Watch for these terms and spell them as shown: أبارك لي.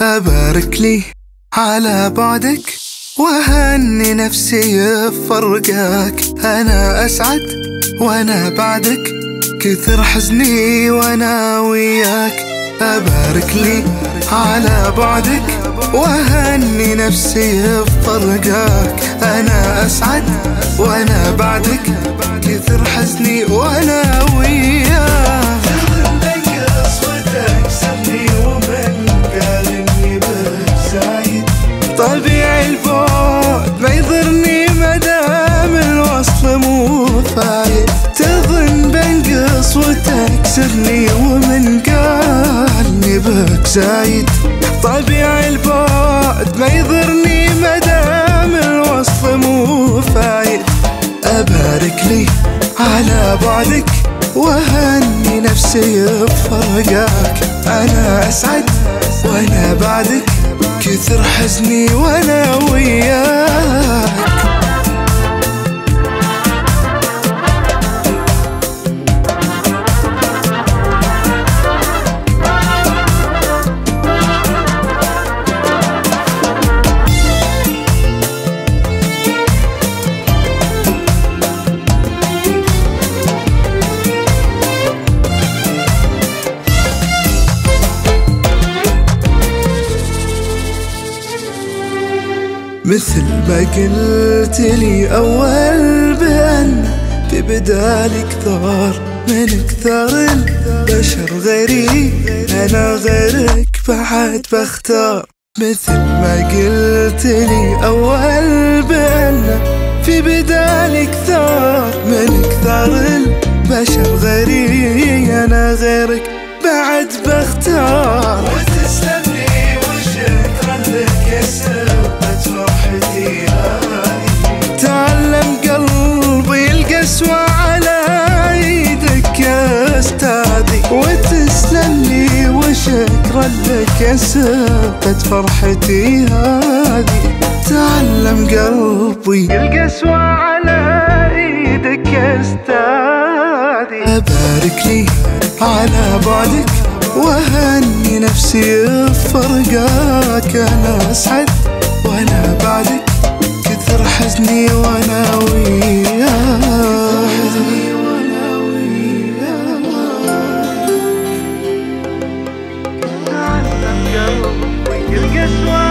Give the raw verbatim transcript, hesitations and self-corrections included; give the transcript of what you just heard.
أبارك لي على بعدك وأهني نفسي بفرقك. أنا أسعد وأنا بعدك، كثر حزني وأنا وياك. أبارك لي على بعدك وأهني نفسي بفرقك. أنا أسعد وأنا بعدك، كثر حزني وأنا وياك. طبيعي البعد ما يضرني مدام الوصل مو فايد. تظن بنقص وتكسرني ومن قالني بك زايد. طبيعي البعد ما يضرني مدام الوصل مو فايد. أبارك لي على بعدك وأهني نفسي بفرقك. أنا أسعد وأنا بعدك، كثر حزني وانا وياك. مثل ما قلت لي أول بأن ببدالي كثار من كثار البشر غيري، أنا غيرك بعد بختار. مثل ما قلت لي أول بأن في بدالي كثار من كثار البشر غيري، أنا غيرك بعد بختار. وتسلم لي وشكرا لك يا سبب تعلم قلبي القسوة على يدك يا استاذي. وتسلم لي وشكرا لك يا سبت فرحتي هذي. تعلم قلبي القسوة على يدك يا استاذي. أبارك لي على بعدك وأهني نفسي بفرقك. أنا أسعد وانا بعدك، كثر حزني وانا وياك. تعلم قلبي القسوة